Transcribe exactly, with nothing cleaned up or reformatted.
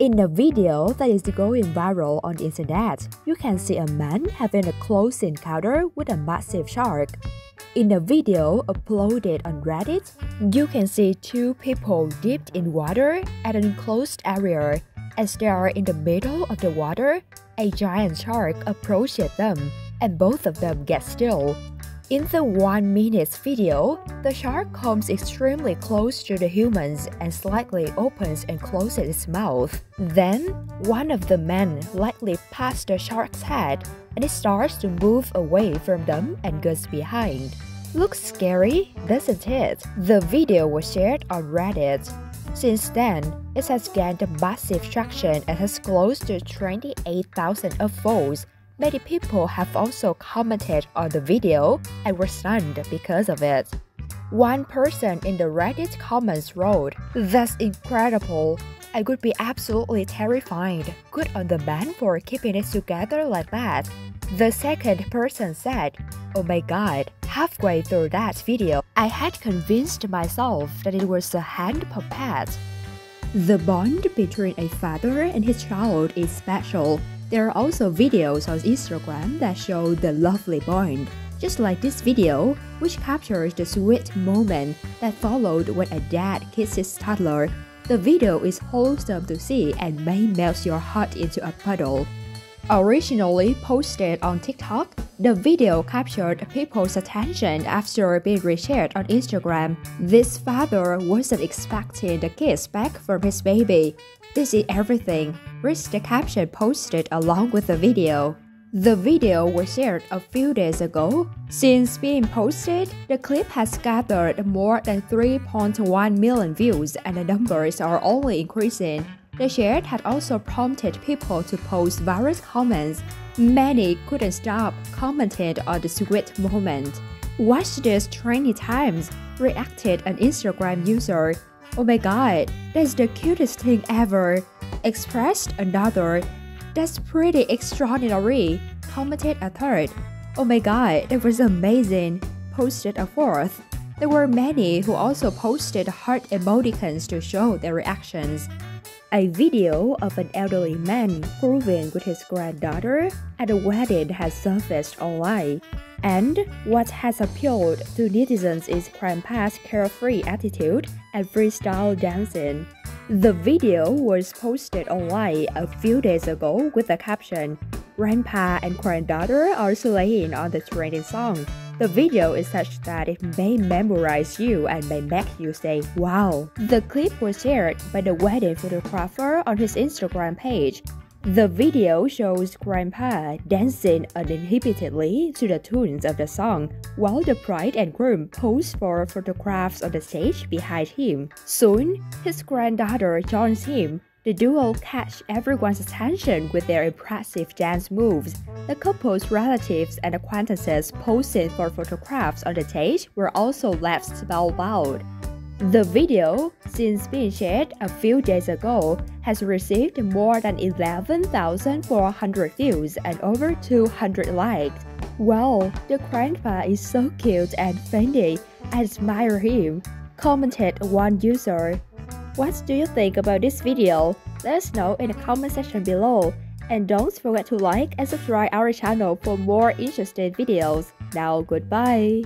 In a video that is going viral on the internet, you can see a man having a close encounter with a massive shark. In a video uploaded on Reddit, you can see two people dipped in water at an enclosed area. As they are in the middle of the water, a giant shark approaches them, and both of them get still. In the one minute video, the shark comes extremely close to the humans and slightly opens and closes its mouth. Then, one of the men lightly passes the shark's head, and it starts to move away from them and goes behind. Looks scary, doesn't it? The video was shared on Reddit. Since then, it has gained a massive traction and has close to twenty-eight thousand upvotes. Many people have also commented on the video and were stunned because of it. One person in the Reddit comments wrote, "That's incredible. I would be absolutely terrified. Good on the man for keeping it together like that." The second person said, "Oh my god, halfway through that video, I had convinced myself that it was a hand puppet." The bond between a father and his child is special. There are also videos on Instagram that show the lovely bond, just like this video, which captures the sweet moment that followed when a dad kisses his toddler. The video is wholesome to see and may melt your heart into a puddle. Originally posted on TikTok, the video captured people's attention after being reshared on Instagram. This father wasn't expecting the kiss back from his baby. "This is everything," reads the caption posted along with the video. The video was shared a few days ago. Since being posted, the clip has gathered more than three point one million views and the numbers are only increasing. The share had also prompted people to post various comments. Many couldn't stop commenting on the sweet moment. "Watch this twenty times, reacted an Instagram user. "Oh my god, that's the cutest thing ever," expressed another. "That's pretty extraordinary," commented a third. "Oh my god, that was amazing," posted a fourth. There were many who also posted heart emoticons to show their reactions. A video of an elderly man grooving with his granddaughter at a wedding has surfaced online. And what has appealed to netizens is grandpa's carefree attitude and freestyle dancing. The video was posted online a few days ago with the caption, "Grandpa and granddaughter are slaying on the trending song." The video is such that it may memorize you and may make you say, "Wow." The clip was shared by the wedding photographer on his Instagram page. The video shows grandpa dancing uninhibitedly to the tunes of the song, while the bride and groom pose for photographs on the stage behind him. Soon, his granddaughter joins him. The duo catch everyone's attention with their impressive dance moves. The couple's relatives and acquaintances posing for photographs on the stage were also left spellbound. The video, since being shared a few days ago, has received more than eleven thousand four hundred views and over two hundred likes. "Wow, the grandpa is so cute and funny. I admire him," commented one user. What do you think about this video? Let us know in the comment section below. And don't forget to like and subscribe our channel for more interesting videos. Now goodbye!